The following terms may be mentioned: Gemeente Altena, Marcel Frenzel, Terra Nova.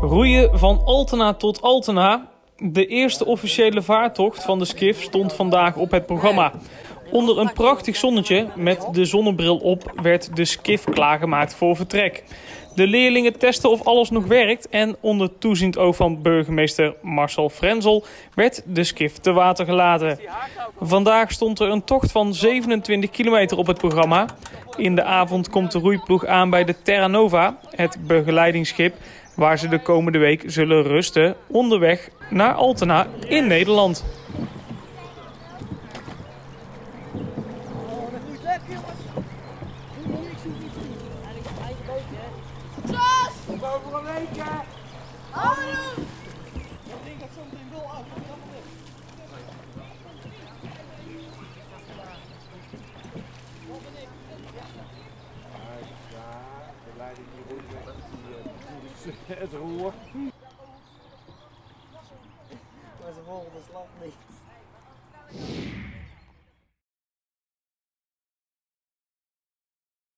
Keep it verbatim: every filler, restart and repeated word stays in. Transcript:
Roeien van Altena tot Altena. De eerste officiële vaartocht van de skif stond vandaag op het programma. Onder een prachtig zonnetje, met de zonnebril op, werd de skif klaargemaakt voor vertrek. De leerlingen testen of alles nog werkt en onder toeziend oog van burgemeester Marcel Frenzel werd de skif te water gelaten. Vandaag stond er een tocht van zevenentwintig kilometer op het programma. In de avond komt de roeiploeg aan bij de Terra Nova, het begeleidingsschip, waar ze de komende week zullen rusten onderweg naar Altena in Nederland. Het roer. Maar ze volgen de slag niet.